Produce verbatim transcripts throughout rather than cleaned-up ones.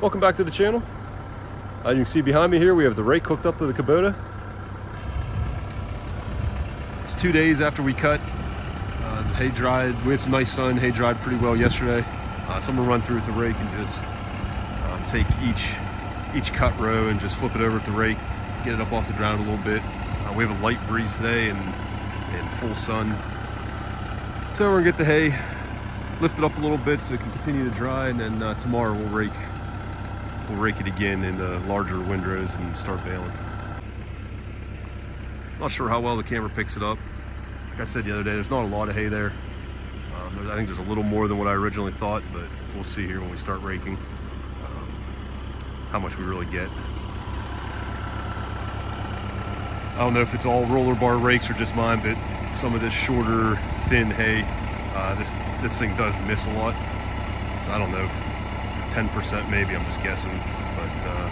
Welcome back to the channel. As you can see behind me here, we have the rake hooked up to the Kubota. It's two days after we cut. Uh, the hay dried, we had some nice sun, hay dried pretty well yesterday. Uh, so I'm gonna run through with the rake and just uh, take each, each cut row and just flip it over at the rake, get it up off the ground a little bit. Uh, we have a light breeze today and, and full sun. So we're gonna get the hay lifted up a little bit so it can continue to dry, and then uh, tomorrow we'll rake. We'll rake it again in the larger windrows and start baling. Not sure how well the camera picks it up. Like I said the other day, there's not a lot of hay there. Um, I think there's a little more than what I originally thought, but we'll see here when we start raking um, how much we really get. I don't know if it's all roller bar rakes or just mine, but some of this shorter, thin hay, uh, this, this thing does miss a lot. So I don't know. ten percent maybe, I'm just guessing, but uh,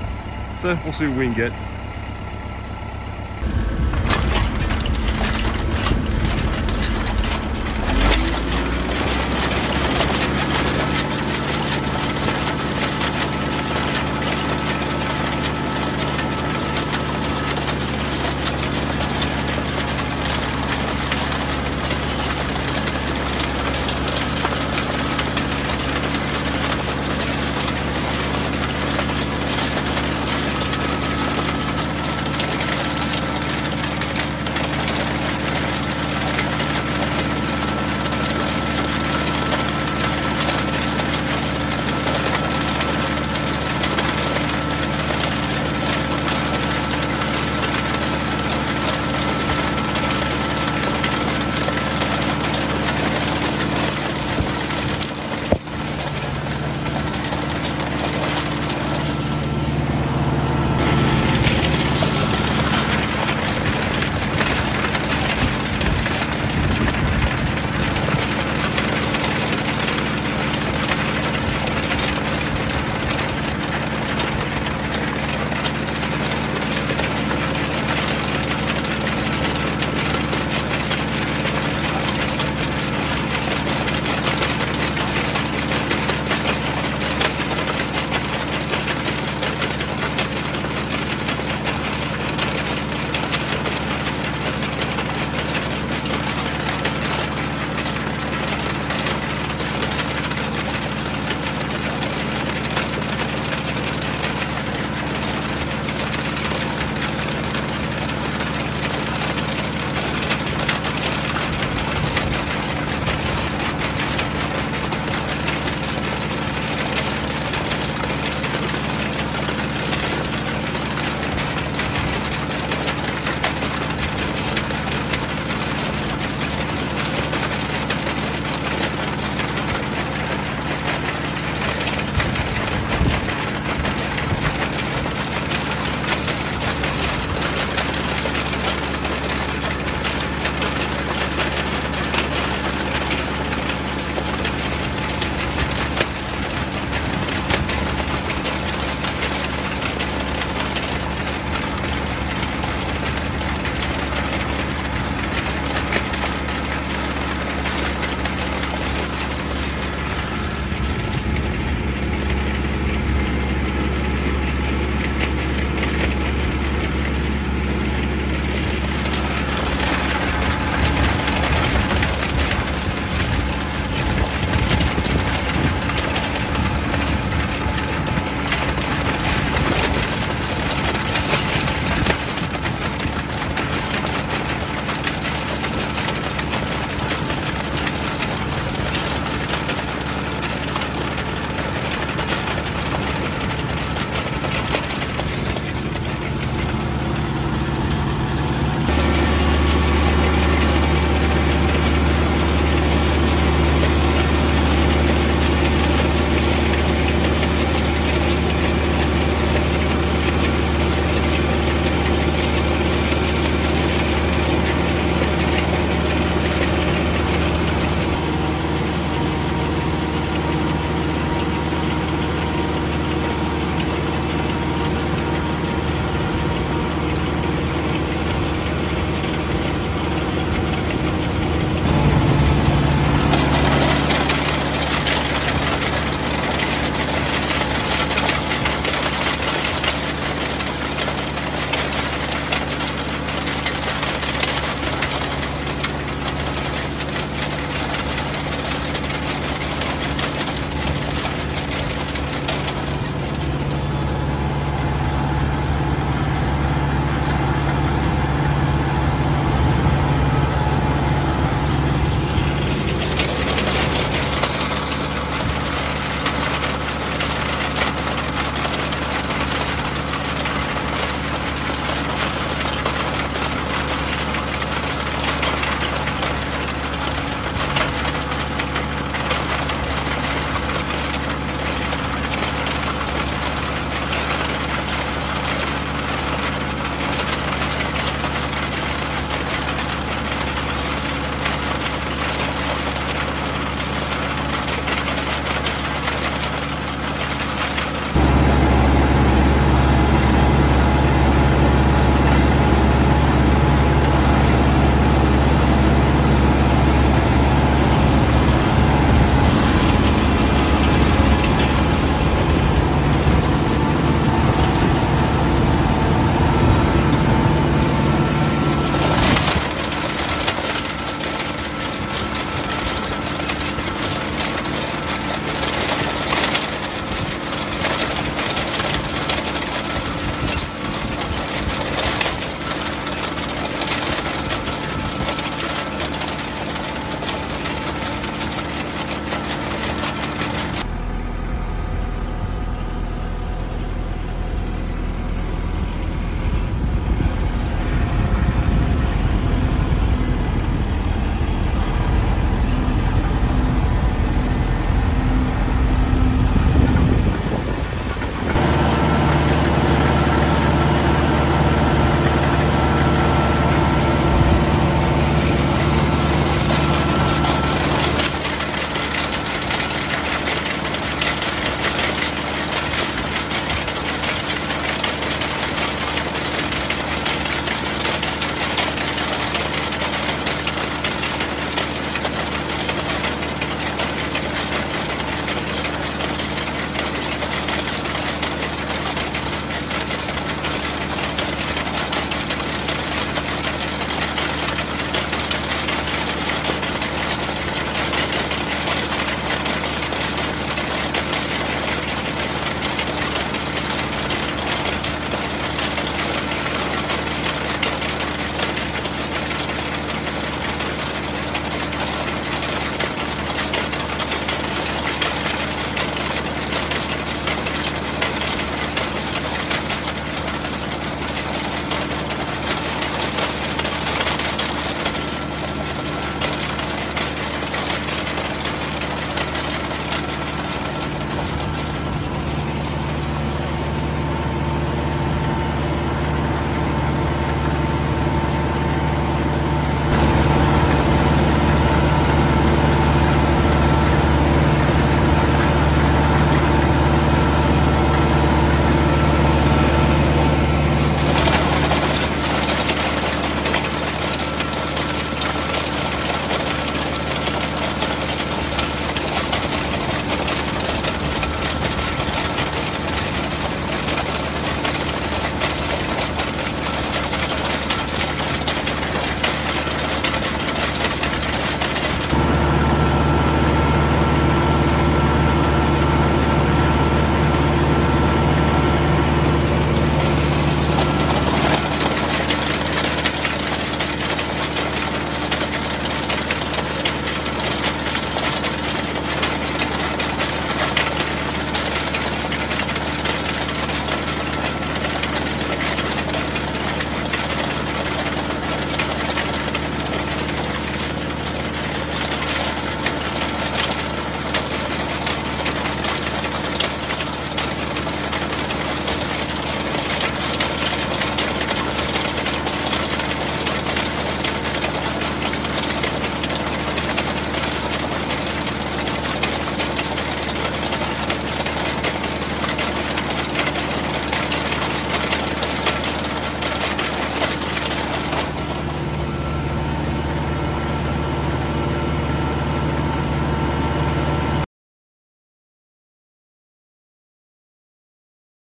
so we'll see what we can get.